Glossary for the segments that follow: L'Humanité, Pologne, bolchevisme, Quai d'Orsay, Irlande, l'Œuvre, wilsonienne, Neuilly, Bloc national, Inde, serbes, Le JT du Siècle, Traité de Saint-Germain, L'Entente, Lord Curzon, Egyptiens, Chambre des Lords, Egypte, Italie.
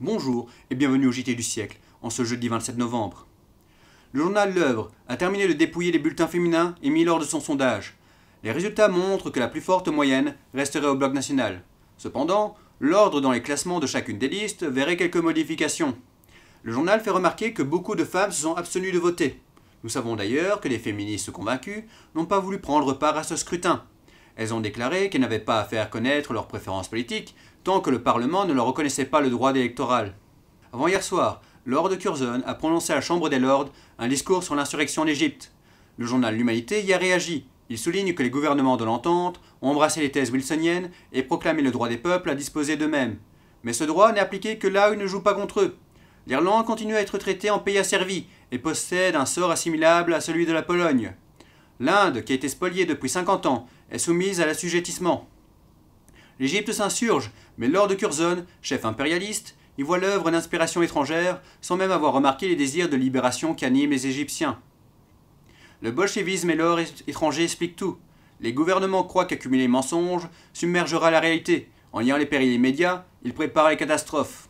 Bonjour et bienvenue au JT du siècle, en ce jeudi 27 novembre. Le journal L'Œuvre a terminé de dépouiller les bulletins féminins émis lors de son sondage. Les résultats montrent que la plus forte moyenne resterait au Bloc national. Cependant, l'ordre dans les classements de chacune des listes verrait quelques modifications. Le journal fait remarquer que beaucoup de femmes se sont abstenues de voter. Nous savons d'ailleurs que les féministes convaincues n'ont pas voulu prendre part à ce scrutin. Elles ont déclaré qu'elles n'avaient pas à faire connaître leurs préférences politiques tant que le Parlement ne leur reconnaissait pas le droit électoral. Avant hier soir, Lord Curzon a prononcé à la Chambre des Lords un discours sur l'insurrection en Égypte. Le journal L'Humanité y a réagi. Il souligne que les gouvernements de l'Entente ont embrassé les thèses wilsoniennes et proclamé le droit des peuples à disposer d'eux-mêmes. Mais ce droit n'est appliqué que là où ils ne jouent pas contre eux. L'Irlande continue à être traitée en pays asservi et possède un sort assimilable à celui de la Pologne. L'Inde, qui a été spoliée depuis 50 ans, est soumise à l'assujettissement. L'Égypte s'insurge, mais Lord Curzon, chef impérialiste, y voit l'œuvre d'inspiration étrangère, sans même avoir remarqué les désirs de libération qu'animent les Égyptiens. Le bolchevisme et l'or étranger expliquent tout. Les gouvernements croient qu'accumuler les mensonges submergera la réalité. En niant les périls immédiats, ils préparent les catastrophes.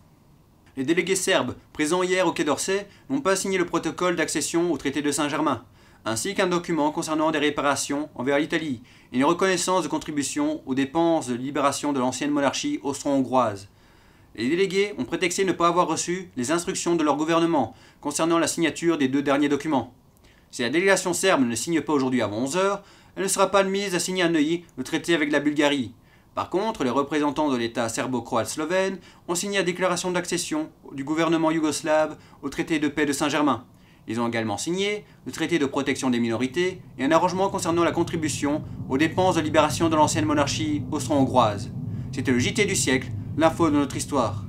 Les délégués serbes, présents hier au Quai d'Orsay, n'ont pas signé le protocole d'accession au Traité de Saint-Germain, ainsi qu'un document concernant des réparations envers l'Italie et une reconnaissance de contribution aux dépenses de libération de l'ancienne monarchie austro-hongroise. Les délégués ont prétexté ne pas avoir reçu les instructions de leur gouvernement concernant la signature des deux derniers documents. Si la délégation serbe ne signe pas aujourd'hui avant 11 h, elle ne sera pas admise à signer à Neuilly le traité avec la Bulgarie. Par contre, les représentants de l'État serbo-croate-slovène ont signé la déclaration d'accession du gouvernement yougoslave au traité de paix de Saint-Germain. Ils ont également signé le traité de protection des minorités et un arrangement concernant la contribution aux dépenses de libération de l'ancienne monarchie austro-hongroise. C'était le JT du siècle, l'info de notre histoire.